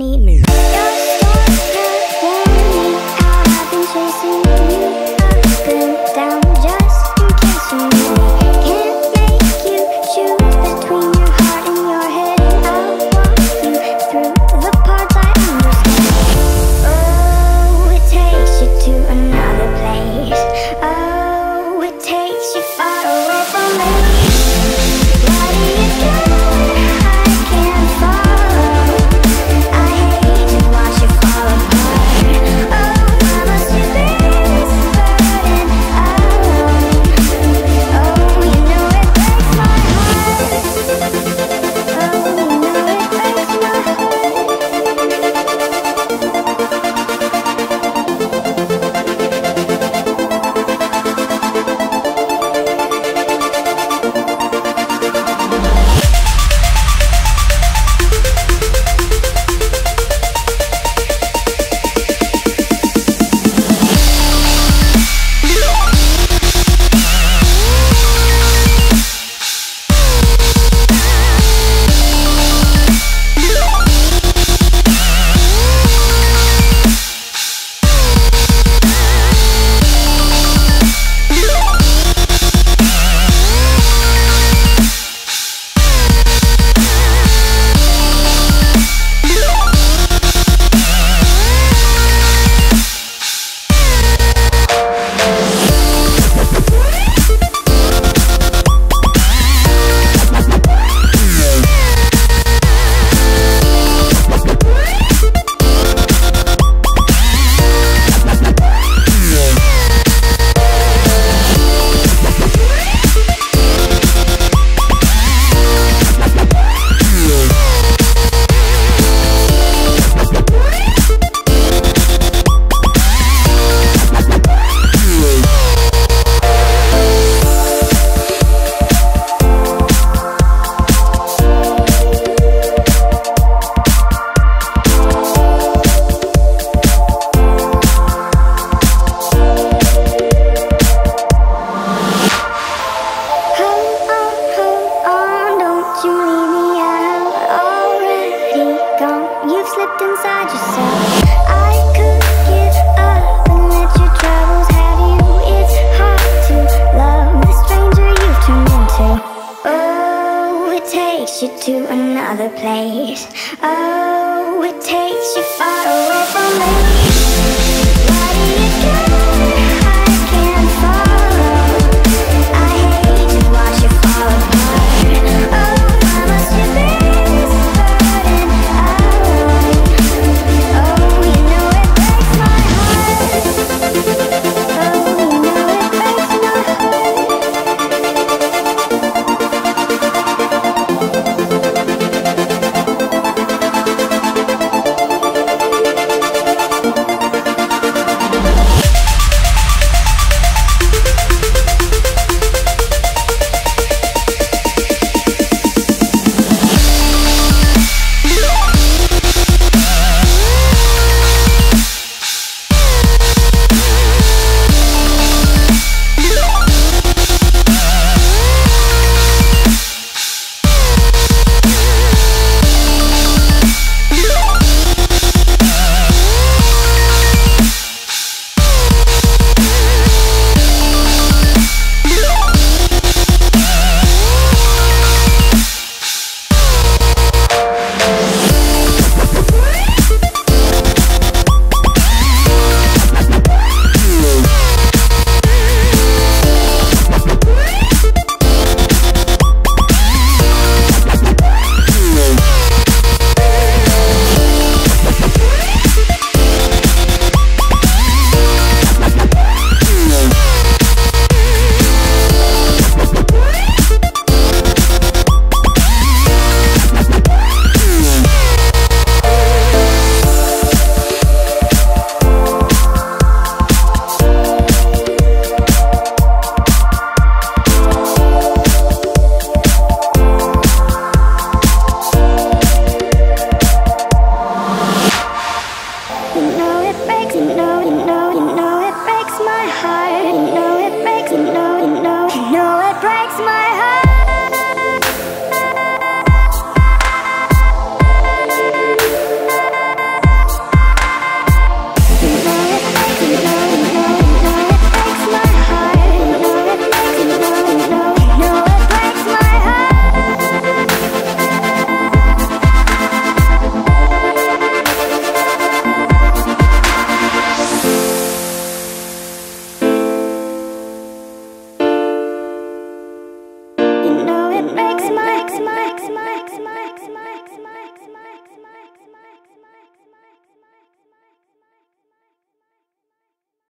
need me. Inside yourself, I could give up and let your troubles have you. It's hard to love the stranger you've turned into. Oh, it takes you to another place. Oh, it takes you far away from me.